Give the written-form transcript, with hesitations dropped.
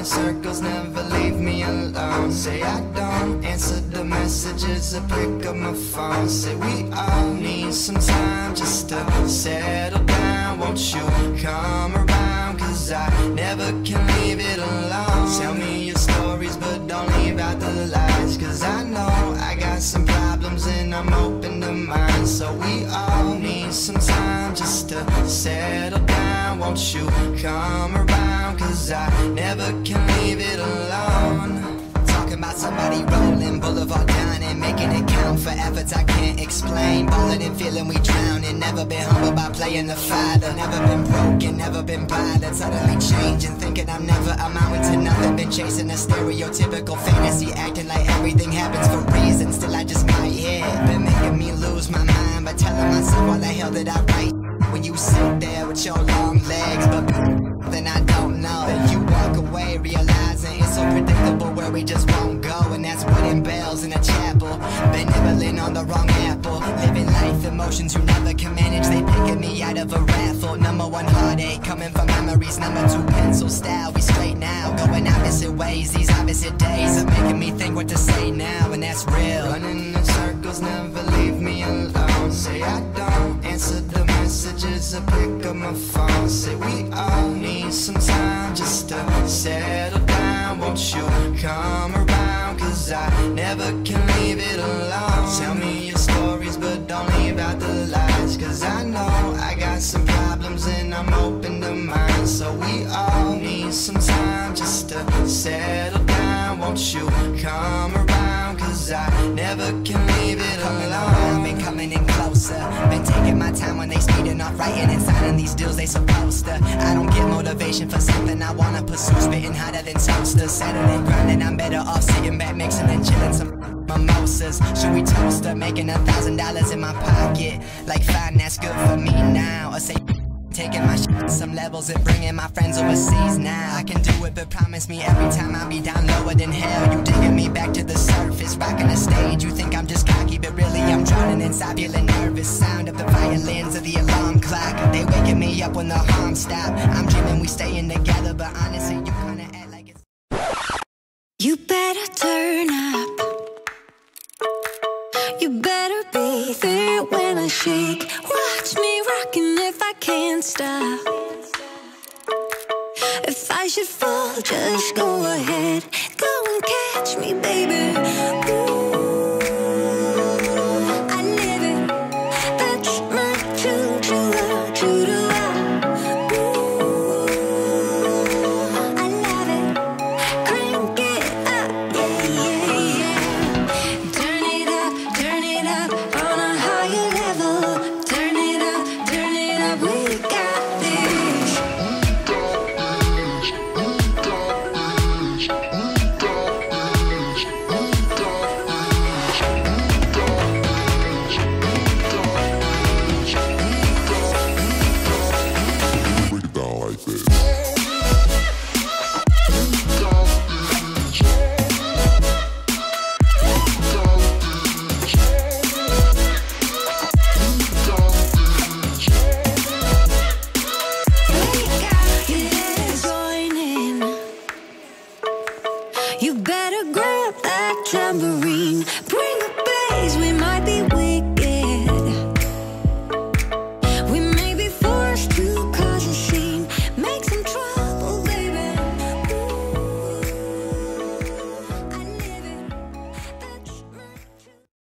in circles, never leave me alone. Say I don't answer the messages, I pick up my phone. Say we all need some time just to settle down. Won't you come around, cause I never can leave it alone. Tell me your stories but don't leave out the lies, cause I know I got some problems and I'm open to mine. So we all need some time just to settle down. Won't you come around, cause I never can leave it alone. Talking about somebody rolling boulevard down and making it count for efforts I can't explain. Balling and feeling we drowning, never been humbled by playing the father. Never been broken, never been bothered. Suddenly changing, thinking I'm never amounting to nothing. Been chasing a stereotypical fantasy, acting like everything happens for reasons. Still I just might hit. Been making me lose my mind by telling myself all the hell that I write. When you sit there with your long legs, but then I don't know. Then you walk away realizing it's so predictable where we just won't go. And that's wooden bells in a chapel, been nibbling on the wrong apple. Living life emotions you never can manage, they picking me out of a raffle. Number 1 heartache coming from memories, number 2 pencil style. We straight now, going opposite ways. These opposite days are making me think what to say now, and that's real. Running in circles, never leave me alone. Say I don't answer the messages, I pick up my phone. Say we all need some time just to settle down. Won't you come around, cause I never can leave it alone. Tell me your stories but don't leave out the lies, cause I know I got some problems and I'm open to mine. So we all need some time just to settle down. Won't you come around, cause I never can leave it alone. Been coming in closer, been taking my time when they speeding off, writing and signing these deals they supposed to. I don't get motivation for something I wanna pursue, spitting hotter than toaster. Saturday grinding, I'm better off sitting back, mixing and chilling some mimosas. Should we toast her, making $1,000 in my pocket? Like fine, that's good for me now. Or say taking my shit some levels and bringing my friends overseas now. I can do it, but promise me every time I be down lower than hell. You digging me back to the surface, rocking the stage. You think I'm just cocky, but really I'm drowning in silent nervous sound of the violins of the alarm clock. They waking me up when the harm stop. I'm dreaming we staying together, but honestly you kinda act like it's. You better turn up. You better be there when I shake. Watch me rockin' if I can't stop. If I should fall, just go ahead. Go and catch me, baby. Ooh. You better grab that tambourine.